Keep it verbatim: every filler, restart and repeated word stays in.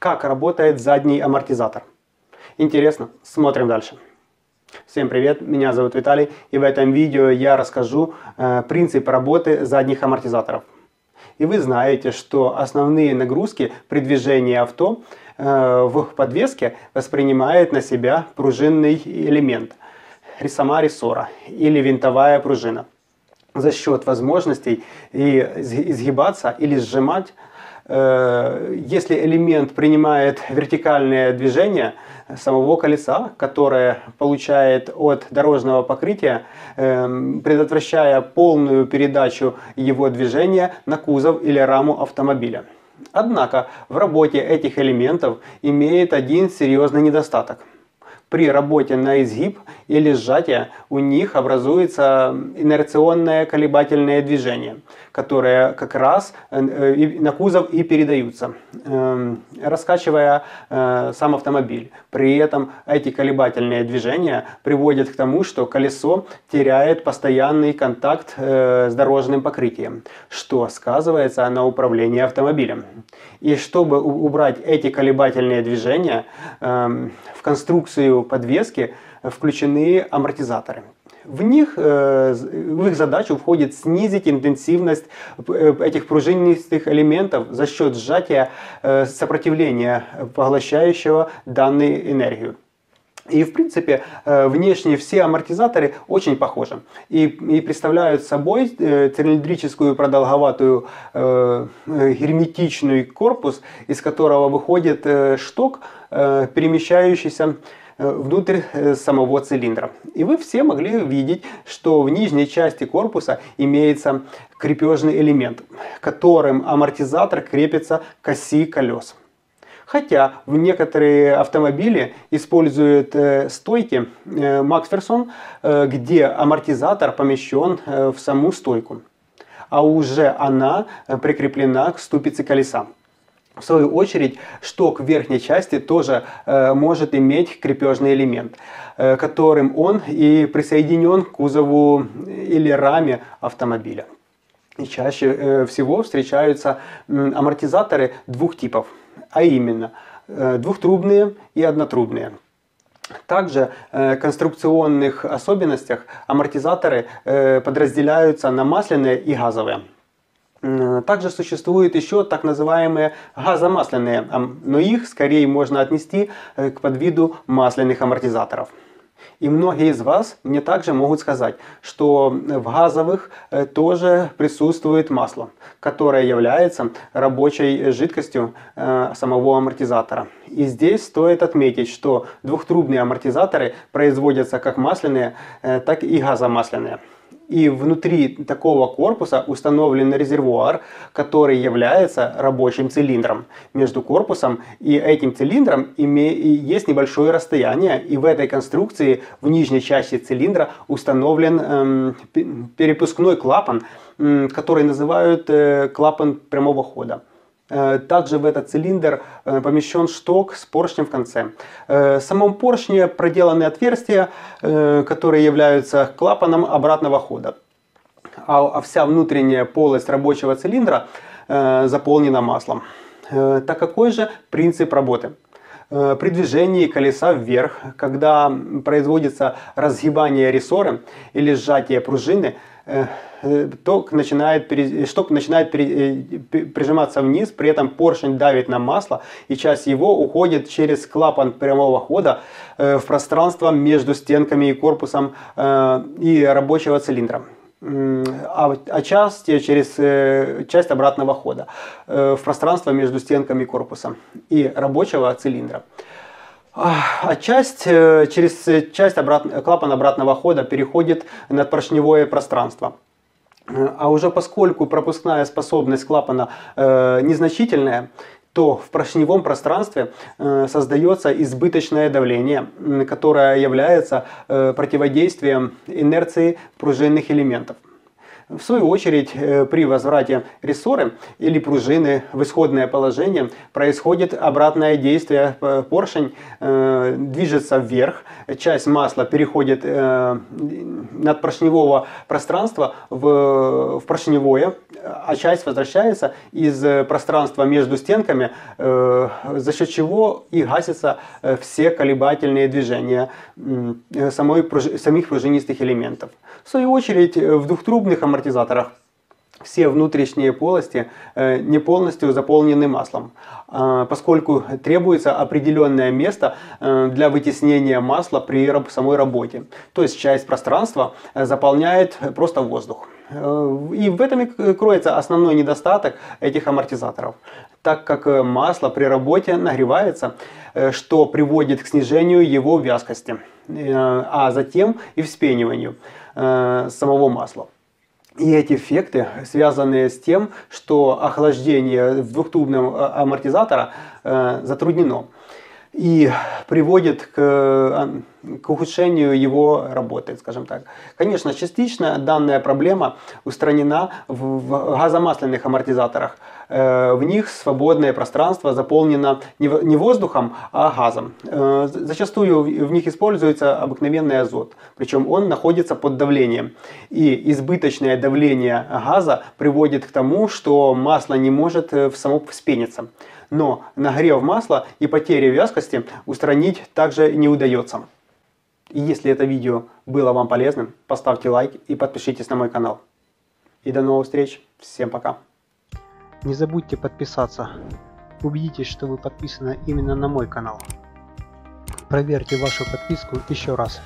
как работает задний амортизатор. Интересно, смотрим дальше. Всем привет, меня зовут Виталий, и в этом видео я расскажу э, принцип работы задних амортизаторов. И вы знаете, что основные нагрузки при движении авто э, в подвеске воспринимает на себя пружинный элемент, сама рессора или винтовая пружина. За счет возможностей и изгибаться или сжимать, если элемент принимает вертикальное движение самого колеса, которое получает от дорожного покрытия, предотвращая полную передачу его движения на кузов или раму автомобиля. Однако в работе этих элементов имеет один серьезный недостаток. При работе на изгиб или сжатие у них образуется инерционное колебательное движение, которое как раз на кузов и передаются, раскачивая сам автомобиль. При этом эти колебательные движения приводят к тому, что колесо теряет постоянный контакт с дорожным покрытием, что сказывается на управлении автомобилем. И чтобы убрать эти колебательные движения, в конструкцию подвески включены амортизаторы. В них, в их задачу входит снизить интенсивность этих пружинистых элементов за счет сжатия сопротивления, поглощающего данную энергию. И в принципе внешне все амортизаторы очень похожи и, и представляют собой цилиндрическую продолговатую э, герметичный корпус, из которого выходит шток, э, перемещающийся внутрь самого цилиндра. И вы все могли видеть, что в нижней части корпуса имеется крепежный элемент, которым амортизатор крепится к оси колес. Хотя в некоторые автомобили используют э, стойки э, Макферсон, э, где амортизатор помещен э, в саму стойку, а уже она прикреплена к ступице колеса. В свою очередь, шток верхней части тоже э, может иметь крепежный элемент, э, которым он и присоединен к кузову или раме автомобиля. И чаще э, всего встречаются э, амортизаторы двух типов. А именно двухтрубные и однотрубные. Также в конструкционных особенностях амортизаторы подразделяются на масляные и газовые. Также существуют еще так называемые газомасляные, но их скорее можно отнести к подвиду масляных амортизаторов. И многие из вас мне также могут сказать, что в газовых тоже присутствует масло, которое является рабочей жидкостью самого амортизатора. И здесь стоит отметить, что двухтрубные амортизаторы производятся как масляные, так и газомасляные. И внутри такого корпуса установлен резервуар, который является рабочим цилиндром. Между корпусом и этим цилиндром есть небольшое расстояние, и в этой конструкции в нижней части цилиндра установлен перепускной клапан, который называют клапан прямого хода. Также в этот цилиндр помещен шток с поршнем в конце. В самом поршне проделаны отверстия, которые являются клапаном обратного хода. А вся внутренняя полость рабочего цилиндра заполнена маслом. Так какой же принцип работы? При движении колеса вверх, когда производится разгибание рессоры или сжатие пружины, шток начинает, шток начинает прижиматься вниз, при этом поршень давит на масло, и часть его уходит через клапан прямого хода в пространство между стенками и корпусом и рабочего цилиндра, а часть через часть обратного хода в пространство между стенками корпуса и рабочего цилиндра. А часть через часть обратно, клапан обратного хода переходит на поршневое пространство. А уже поскольку пропускная способность клапана э, незначительная, то в поршневом пространстве э, создается избыточное давление, которое является э, противодействием инерции пружинных элементов. В свою очередь, при возврате рессоры или пружины в исходное положение происходит обратное действие. Поршень движется вверх, часть масла переходит от поршневого пространства в поршневое, а часть возвращается из пространства между стенками, за счет чего и гасятся все колебательные движения самой, самих пружинистых элементов. В свою очередь, в двухтрубных амортизаторах все внутренние полости не полностью заполнены маслом, поскольку требуется определенное место для вытеснения масла при самой работе. То есть часть пространства заполняет просто воздух. И в этом и кроется основной недостаток этих амортизаторов, так как масло при работе нагревается, что приводит к снижению его вязкости, а затем и вспениванию самого масла. И эти эффекты связаны с тем, что охлаждение двухтрубного амортизатора э, затруднено и приводит к, к ухудшению его работы, скажем так. Конечно, частично данная проблема устранена в, в газомасляных амортизаторах. Э, в них свободное пространство заполнено не, не воздухом, а газом. Э, зачастую в, в них используется обыкновенный азот, причем он находится под давлением. И избыточное давление газа приводит к тому, что масло не может само вспениться. Но нагрев масла и потери вязкости устранить также не удается. И если это видео было вам полезным, поставьте лайк и подпишитесь на мой канал. И до новых встреч. Всем пока. Не забудьте подписаться. Убедитесь, что вы подписаны именно на мой канал. Проверьте вашу подписку еще раз.